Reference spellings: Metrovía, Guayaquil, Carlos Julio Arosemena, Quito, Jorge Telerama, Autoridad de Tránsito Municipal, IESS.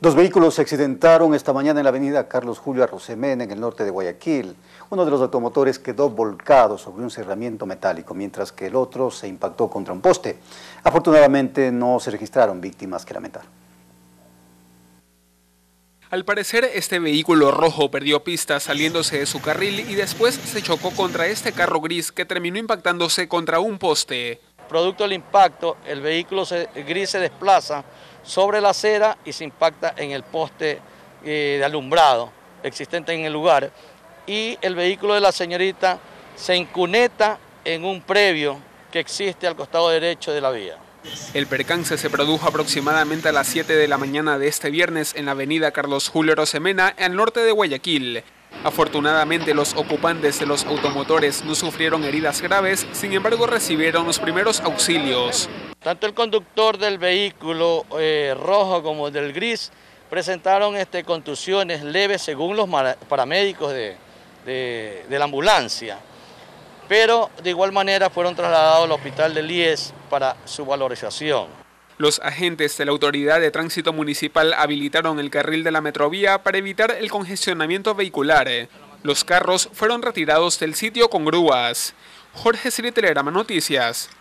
Dos vehículos se accidentaron esta mañana en la avenida Carlos Julio Arosemena, en el norte de Guayaquil. Uno de los automotores quedó volcado sobre un cerramiento metálico, mientras que el otro se impactó contra un poste. Afortunadamente no se registraron víctimas que lamentar. Al parecer, este vehículo rojo perdió pista saliéndose de su carril y después se chocó contra este carro gris que terminó impactándose contra un poste. Producto del impacto, el vehículo gris se desplaza sobre la acera y se impacta en el poste de alumbrado existente en el lugar. Y el vehículo de la señorita se encuneta en un previo que existe al costado derecho de la vía. El percance se produjo aproximadamente a las 7 de la mañana de este viernes en la avenida Carlos Julio Arosemena, al norte de Guayaquil. Afortunadamente, los ocupantes de los automotores no sufrieron heridas graves, sin embargo recibieron los primeros auxilios. Tanto el conductor del vehículo rojo como el del gris presentaron contusiones leves según los paramédicos de la ambulancia. Pero de igual manera fueron trasladados al hospital del IESS para su valorización. Los agentes de la Autoridad de Tránsito Municipal habilitaron el carril de la Metrovía para evitar el congestionamiento vehicular. Los carros fueron retirados del sitio con grúas. Jorge Telerama, Noticias.